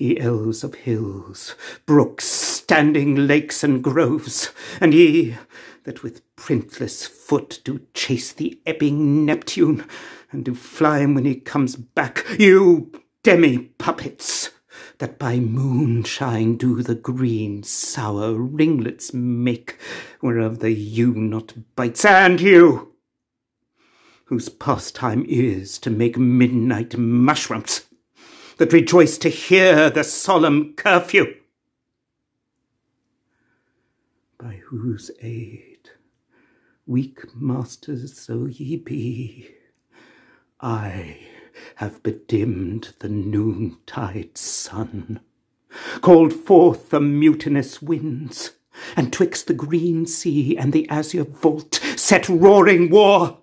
ye elves of hills, brooks, standing lakes and groves, and ye that with printless foot do chase the ebbing Neptune, and do fly him when he comes back, you demi-puppets, that by moonshine do the green sour ringlets make, whereof the yew not bites, and you, whose pastime is to make midnight mushrooms, that rejoice to hear the solemn curfew, by whose aid, weak masters though ye be, I have bedimmed the noontide sun, called forth the mutinous winds, and twixt the green sea and the azure vault set roaring war.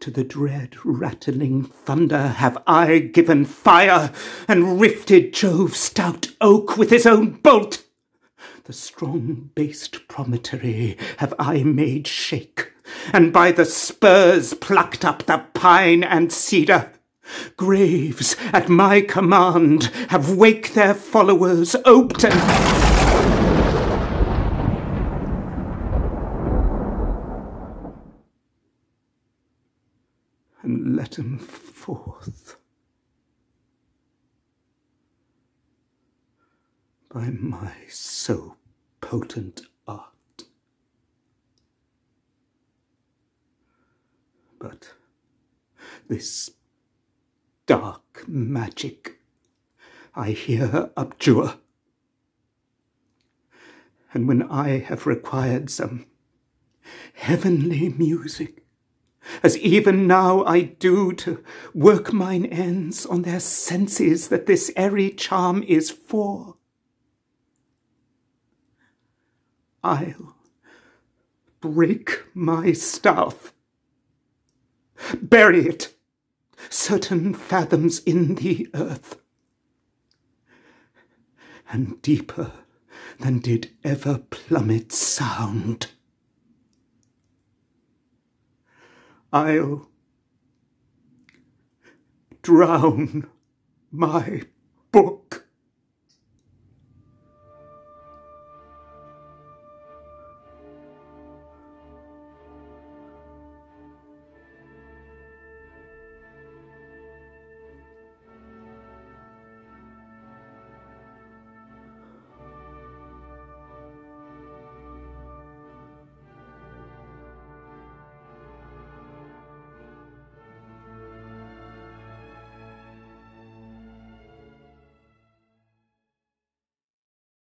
To the dread rattling thunder have I given fire, and rifted Jove's stout oak with his own bolt. The strong-based promontory have I made shake, and by the spurs plucked up the pine and cedar. Graves at my command have waked their followers, oped and... and let 'em forth. By my so potent art. But this dark magic I here abjure, and when I have required some heavenly music, as even now I do to work mine ends on their senses that this airy charm is for, I'll break my staff, bury it certain fathoms in the earth, and deeper than did ever plummet sound, I'll drown my book.